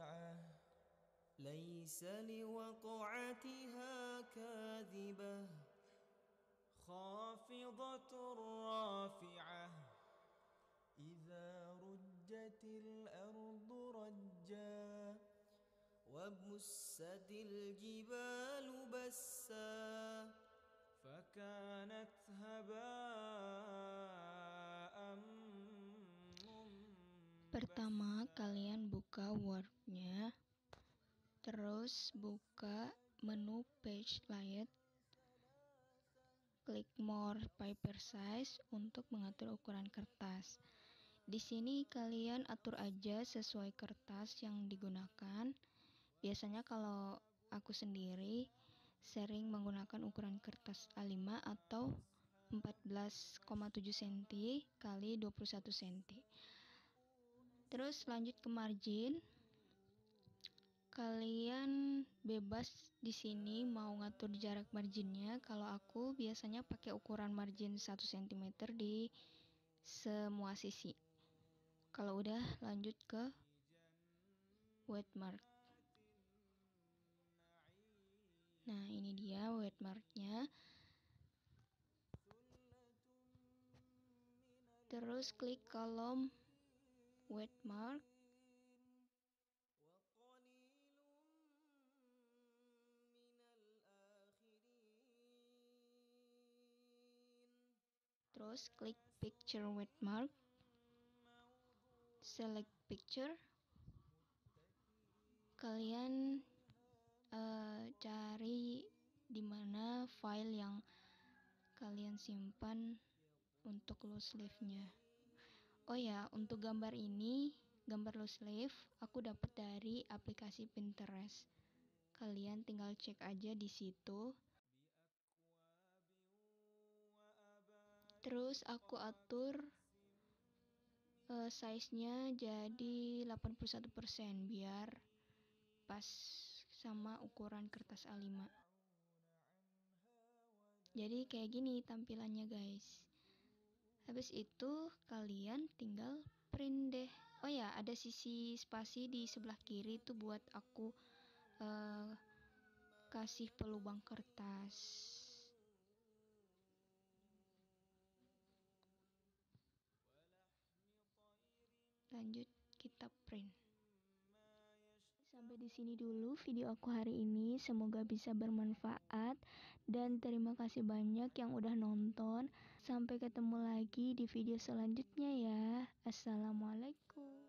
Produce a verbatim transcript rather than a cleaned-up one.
واقعة ليس لوقعتها كاذبة خافضة رافعة إذا رجت الأرض رجا وبست الجبال بسا فكانت هباء منبثا. Pertama kalian buka Word-nya, terus buka menu page layout, klik more paper size untuk mengatur ukuran kertas. Di sini kalian atur aja sesuai kertas yang digunakan. Biasanya kalau aku sendiri sering menggunakan ukuran kertas A lima atau empat belas koma tujuh sentimeter kali dua puluh satu sentimeter. Terus lanjut ke margin. Kalian bebas di sini mau ngatur jarak marginnya. Kalau aku biasanya pakai ukuran margin satu sentimeter di semua sisi. Kalau udah lanjut ke watermark. Nah, ini dia watermarknya. Terus klik kolom watermark. Terus klik picture watermark, select picture. Kalian uh, cari di mana file yang kalian simpan untuk loose leaf-nya. Oh ya, untuk gambar ini, gambar loose leaf, aku dapat dari aplikasi Pinterest. Kalian tinggal cek aja di situ. Terus aku atur uh, size-nya jadi delapan puluh satu persen biar pas sama ukuran kertas A lima. Jadi kayak gini tampilannya, guys. Habis itu kalian tinggal print deh. Oh ya, ada sisi spasi di sebelah kiri itu buat aku uh, kasih pelubang kertas. Lanjut kita print. Sampai di sini dulu video aku hari ini, semoga bisa bermanfaat dan terima kasih banyak yang udah nonton. Sampai ketemu lagi di video selanjutnya ya. Assalamualaikum.